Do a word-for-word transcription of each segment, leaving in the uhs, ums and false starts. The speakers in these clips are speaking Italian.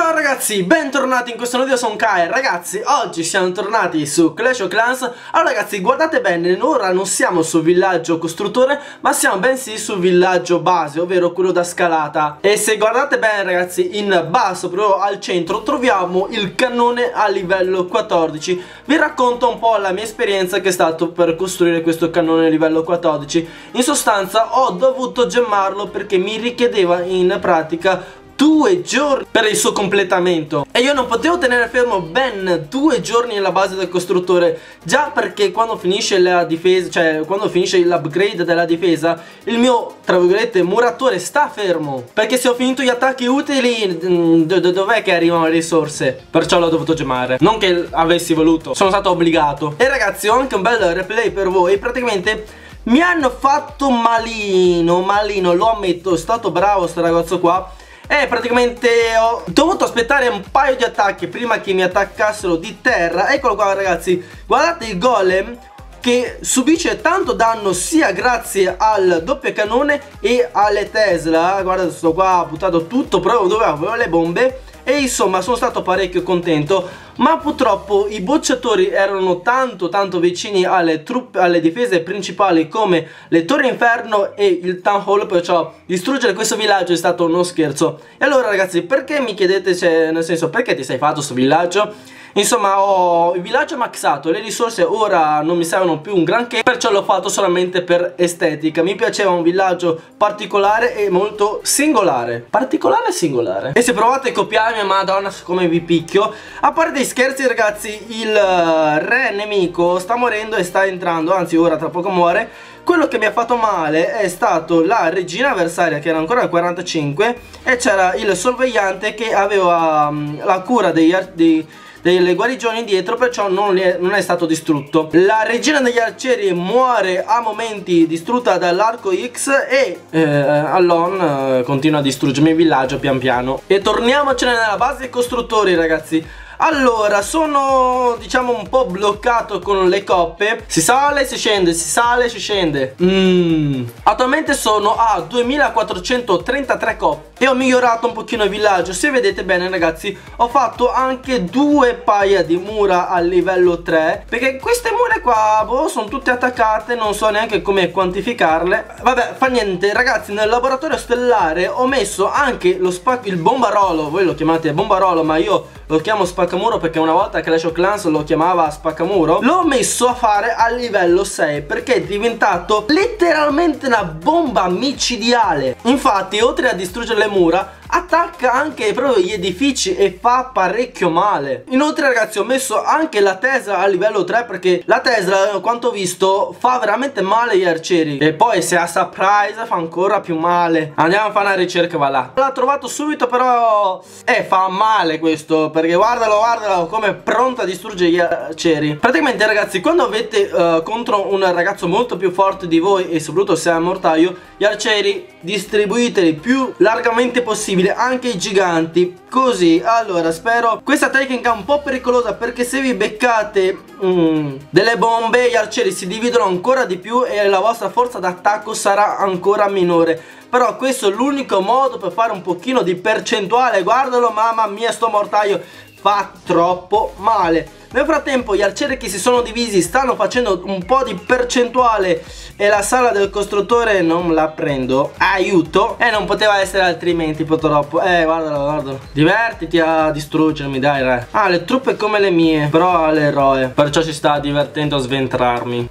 Ciao ragazzi, bentornati in questo nuovo video, sono Kai. Ragazzi, oggi siamo tornati su Clash of Clans. Allora ragazzi, guardate bene, ora non siamo su villaggio costruttore, ma siamo bensì su villaggio base, ovvero quello da scalata. E se guardate bene ragazzi, in basso, proprio al centro, troviamo il cannone a livello quattordici. Vi racconto un po' la mia esperienza che è stato per costruire questo cannone a livello quattordici. In sostanza ho dovuto gemmarlo perché mi richiedeva in pratica due giorni per il suo completamento e io non potevo tenere fermo ben due giorni nella base del costruttore, già perché quando finisce la difesa, cioè quando finisce l'upgrade della difesa, il mio, tra virgolette, muratore sta fermo, perché se ho finito gli attacchi utili dov'è che arrivano le risorse? Perciò l'ho dovuto gemare, non che avessi voluto, sono stato obbligato. E ragazzi, ho anche un bel replay per voi. Praticamente mi hanno fatto malino, malino, lo ammetto, è stato bravo sto ragazzo qua. E praticamente ho dovuto aspettare un paio di attacchi prima che mi attaccassero di terra. Eccolo qua ragazzi, guardate il golem che subisce tanto danno sia grazie al doppio cannone e alle Tesla. Guardate, sto qua, ha buttato tutto proprio dove avevo le bombe. E insomma, sono stato parecchio contento, ma purtroppo i bocciatori erano tanto tanto vicini alle, truppe, alle difese principali come le torri inferno e il town hall, perciò distruggere questo villaggio è stato uno scherzo. E allora ragazzi, perché mi chiedete, cioè, nel senso, perché ti sei fatto questo villaggio? Insomma, ho il villaggio maxato, le risorse ora non mi servono più un granché, perciò l'ho fatto solamente per estetica. Mi piaceva un villaggio particolare e molto singolare. Particolare e singolare. E se provate a copiarmi, madonna come vi picchio. A parte i scherzi ragazzi, il re nemico sta morendo e sta entrando, anzi ora tra poco muore. Quello che mi ha fatto male è stato la regina avversaria, che era ancora al quarantacinque, e c'era il sorvegliante che aveva um, la cura degli arti delle guarigioni dietro, perciò non è, non è stato distrutto. La regina degli arcieri muore a momenti distrutta dall'arco X e eh, Allon eh, continua a distruggermi il villaggio pian piano. E torniamocene nella base dei costruttori ragazzi. Allora, sono diciamo un po' bloccato con le coppe. Si sale, si scende, si sale, si scende. mm. Attualmente sono a duemilaquattrocentotrentatré coppe e ho migliorato un pochino il villaggio. Se vedete bene ragazzi, ho fatto anche due paia di mura a livello tre, perché queste mura qua boh, sono tutte attaccate, non so neanche come quantificarle. Vabbè, fa niente ragazzi, nel laboratorio stellare ho messo anche lo spacco, il bombarolo. Voi lo chiamate bombarolo, ma io lo chiamo spaccamuro perché una volta Clash of Clans lo chiamava spaccamuro. L'ho messo a fare a livello sei perché è diventato letteralmente una bomba micidiale. Infatti, oltre a distruggere le mura, attacca anche proprio gli edifici e fa parecchio male. Inoltre ragazzi, ho messo anche la Tesla a livello tre perché la Tesla, quanto ho visto, fa veramente male agli arcieri. E poi se ha surprise fa ancora più male. Andiamo a fare una ricerca, va là. L'ha trovato subito però eh fa male questo, perché guardalo, guardalo come è pronto a distruggere gli arcieri. Praticamente ragazzi, quando avete uh, contro un ragazzo molto più forte di voi e soprattutto se è a mortaio, gli arcieri distribuiteli più largamente possibile, anche i giganti così. Allora, spero questa tecnica è un po' pericolosa perché se vi beccate mm, delle bombe, gli arcieri si dividono ancora di più e la vostra forza d'attacco sarà ancora minore. Però questo è l'unico modo per fare un pochino di percentuale. Guardalo, mamma mia, sto mortaio fa troppo male. Nel frattempo gli arcieri che si sono divisi stanno facendo un po' di percentuale e la sala del costruttore non la prendo, aiuto. E eh, non poteva essere altrimenti purtroppo. Eh, guardalo, guardalo, divertiti a distruggermi, dai re. Ah, le truppe come le mie, però ha l'eroe, perciò si sta divertendo a sventrarmi.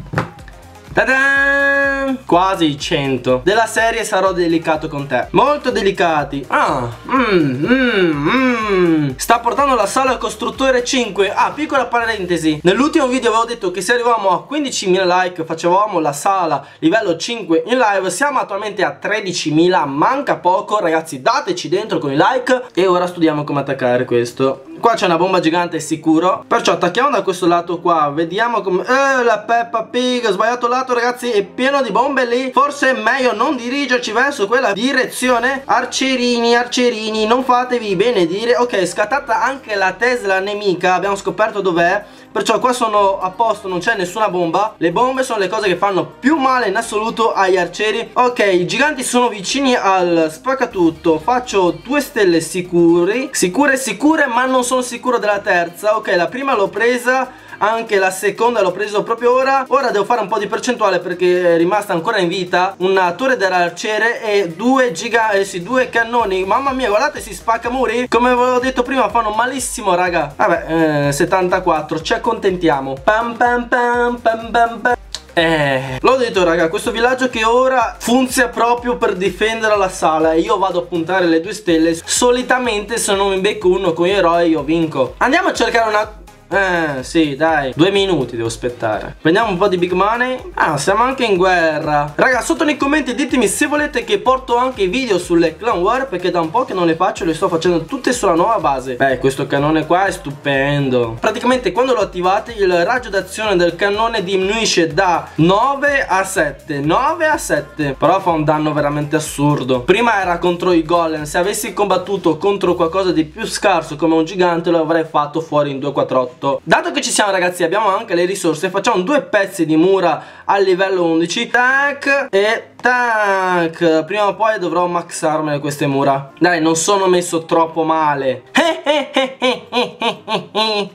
Tadan! Quasi cento. Della serie sarò delicato con te. Molto delicati. Ah, mm, mm, mm. Sta portando la sala al costruttore cinque. Ah, piccola parentesi, nell'ultimo video avevo detto che se arrivavamo a quindicimila like facevamo la sala livello cinque in live. Siamo attualmente a tredicimila, manca poco ragazzi, dateci dentro con i like. E ora studiamo come attaccare questo. Qua c'è una bomba gigante sicuro, perciò attacchiamo da questo lato qua. Vediamo come... Eh, la Peppa Pig, ho sbagliato lato ragazzi, è pieno di bombe lì, forse è meglio non dirigerci verso quella direzione. Arcerini, arcerini, non fatevi benedire. Ok, scattata anche la Tesla nemica, abbiamo scoperto dov'è, perciò qua sono a posto, non c'è nessuna bomba. Le bombe sono le cose che fanno più male in assoluto agli arcieri. Ok, i giganti sono vicini al spaccatutto, faccio due stelle sicuri, sicure sicure, ma non sono sicuro della terza. Ok, la prima l'ho presa, anche la seconda l'ho preso proprio ora. Ora devo fare un po' di percentuale perché è rimasta ancora in vita una torre dell'arciere e due giga, eh sì, due cannoni. Mamma mia, guardate, si spacca muri. Come ve l'ho detto prima, fanno malissimo, raga. Vabbè, eh, settantaquattro, ci accontentiamo. Pam pam pam pam pam pam. Eh, l'ho detto raga, questo villaggio che ora funziona proprio per difendere la sala e io vado a puntare le due stelle. Solitamente se non mi becco uno con gli eroi io vinco. Andiamo a cercare una... Eh sì dai, due minuti devo aspettare. Prendiamo un po' di big money. Ah, siamo anche in guerra. Raga, sotto nei commenti ditemi se volete che porto anche video sulle clan war, perché da un po' che non le faccio, le sto facendo tutte sulla nuova base. Beh, questo cannone qua è stupendo. Praticamente quando lo attivate il raggio d'azione del cannone diminuisce da nove a sette, nove a sette. Però fa un danno veramente assurdo. Prima era contro i golem. Se avessi combattuto contro qualcosa di più scarso come un gigante lo avrei fatto fuori in due quattro otto. Dato che ci siamo ragazzi, abbiamo anche le risorse, facciamo due pezzi di mura al livello undici. Tac e tac. Prima o poi dovrò maxarmene queste mura. Dai, non sono messo troppo male.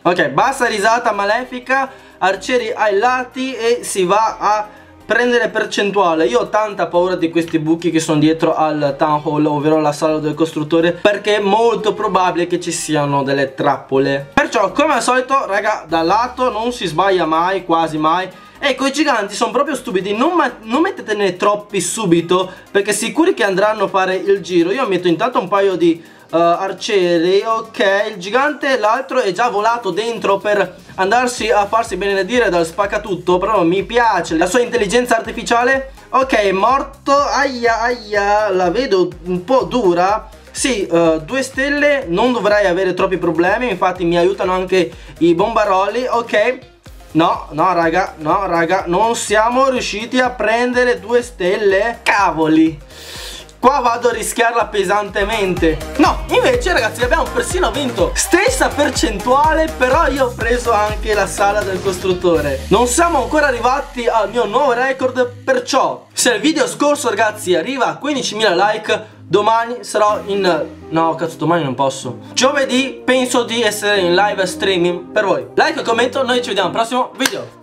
Ok, basta risata malefica. Arcieri ai lati e si va a prendere percentuale. Io ho tanta paura di questi buchi che sono dietro al town hall, ovvero la sala del costruttore, perché è molto probabile che ci siano delle trappole. Perciò come al solito raga, da lato non si sbaglia mai, quasi mai. Ecco, i giganti sono proprio stupidi, non, non mettetene troppi subito perché sicuri che andranno a fare il giro. Io metto intanto un paio di uh, arcieri. Ok, il gigante, l'altro è già volato dentro per andarsi a farsi benedire dal spaccatutto, però mi piace la sua intelligenza artificiale. Ok, è morto, aia aia, la vedo un po' dura. Sì, uh, due stelle, non dovrei avere troppi problemi, infatti mi aiutano anche i bombaroli. Ok, no, no raga, no raga, non siamo riusciti a prendere due stelle, cavoli. Qua vado a rischiarla pesantemente. No, invece ragazzi abbiamo persino vinto. Stessa percentuale, però io ho preso anche la sala del costruttore. Non siamo ancora arrivati al mio nuovo record, perciò se il video scorso ragazzi arriva a quindicimila like, domani sarò in... No cazzo, domani non posso. Giovedì penso di essere in live streaming per voi. Like e commento, noi ci vediamo al prossimo video.